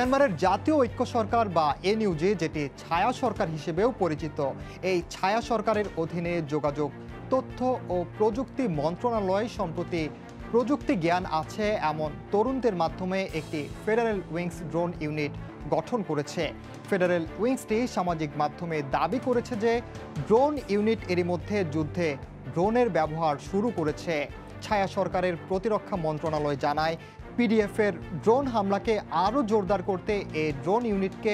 म्यानमारेर जातीय ऐक्य सरकार बा एनइउजे जेटी छाया सरकार हिसेबेও परिचित এই ছায়া সরকারের অধীনে যোগাযোগ তথ্য ও প্রযুক্তি মন্ত্রণালয় সম্প্রতি প্রযুক্তি জ্ঞান আছে এমন তরুণদের মাধ্যমে একটি ফেডারেল উইংস ড্রোন ইউনিট গঠন করেছে। ফেডারেল উইংসটি সামাজিক মাধ্যমে দাবি করেছে যে ড্রোন ইউনিট এরই মধ্যে যুদ্ধে ড্রোনের ব্যবহার শুরু করেছে। ছায়া সরকারের প্রতিরক্ষা মন্ত্রণালয় জানায় पीडीएफर ड्रोन हमला के आरो जोरदार करते ए ड्रोन यूनिट के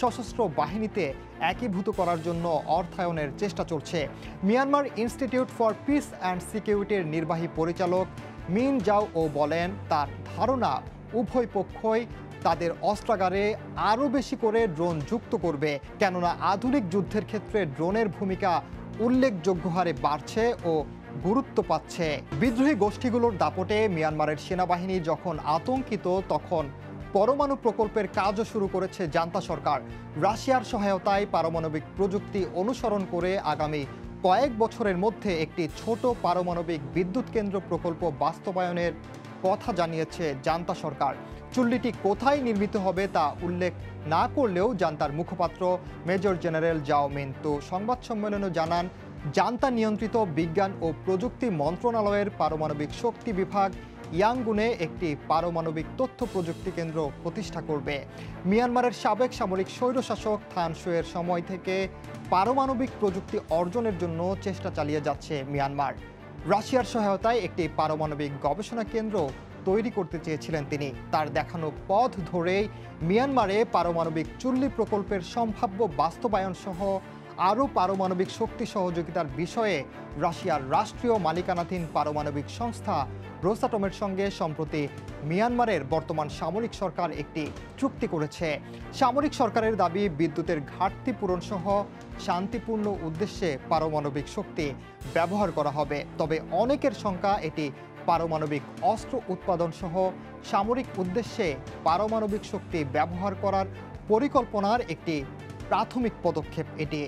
सशस्त्र बाहिनीते एकीभूत करार जन्य अर्थायनेर चेष्टा चलछे। Myanmar institute for peace and सिक्यूरिटीर निर्वाही परिचालक मिन जाओ बोलेन तार धारणा उभय पक्षई तादेर अस्त्रागारे आरो बेशी करे ड्रोन जुक्त करबे, केनना आधुनिक युद्धेर क्षेत्रे ड्रोनेर भूमिका उल्लेखयोग्य हारे बाड़छे ओ गुरुत्व पाচ্ছে। বিদ্রোহী গোষ্ঠীগুলোর দাপটে মিয়ানমারের সেনাবাহিনী যখন আতঙ্কিত তখন পরমাণু প্রকল্পের কাজও শুরু করেছে জান্তা সরকার। রাশিয়ার সহায়তায় পারমাণবিক প্রযুক্তি অনুসরণ করে আগামী কয়েক বছরের মধ্যে একটি ছোট পারমাণবিক বিদ্যুৎ কেন্দ্র প্রকল্প বাস্তবায়নের কথা জানিয়েছে জান্তা সরকার। চুল্লিটি কোথায় নির্মিত হবে তা উল্লেখ না করলেও জান্তার মুখপাত্র মেজর জেনারেল জাও মিন তো সংবাদ সম্মেলনে জানান জান্তা নিয়ন্ত্রিত বিজ্ঞান ও প্রযুক্তি মন্ত্রণালয়ের পারমাণবিক শক্তি বিভাগ ইয়াঙ্গুনে একটি পারমাণবিক তথ্য প্রযুক্তি কেন্দ্র প্রতিষ্ঠা করবে। মিয়ানমারের সাবেক সামরিক স্বৈরশাসক থান সুয়ের সময় থেকে পারমাণবিক প্রযুক্তি অর্জনের জন্য চেষ্টা চালিয়ে যাচ্ছে মিয়ানমার। রাশিয়ার সহায়তায় একটি পারমাণবিক গবেষণা কেন্দ্র তৈরি করতে চেয়েছিলেন তিনি। তার দেখানো পথ ধরেই মিয়ানমারে পারমাণবিক চুল্লি প্রকল্পের সম্ভাব্য বাস্তবায়ন সহ আরও পারমাণবিক শক্তি সহযোগিতার বিষয়ে রাশিয়ার রাষ্ট্রীয় মালিকানাধীন পারমাণবিক সংস্থা রোসাটমের সঙ্গে সম্প্রতি মিয়ানমারের বর্তমান সামরিক সরকার একটি চুক্তি করেছে। সামরিক সরকারের দাবি বিদ্যুতের ঘাটতি পূরণ সহ শান্তিপূর্ণ উদ্দেশ্যে পারমাণবিক শক্তি ব্যবহার করা হবে, তবে অনেকের শঙ্কা এটি পারমাণবিক অস্ত্র উৎপাদন সহ সামরিক উদ্দেশ্যে পারমাণবিক শক্তি ব্যবহার করার পরিকল্পনার একটি প্রাথমিক পদক্ষেপ। এটি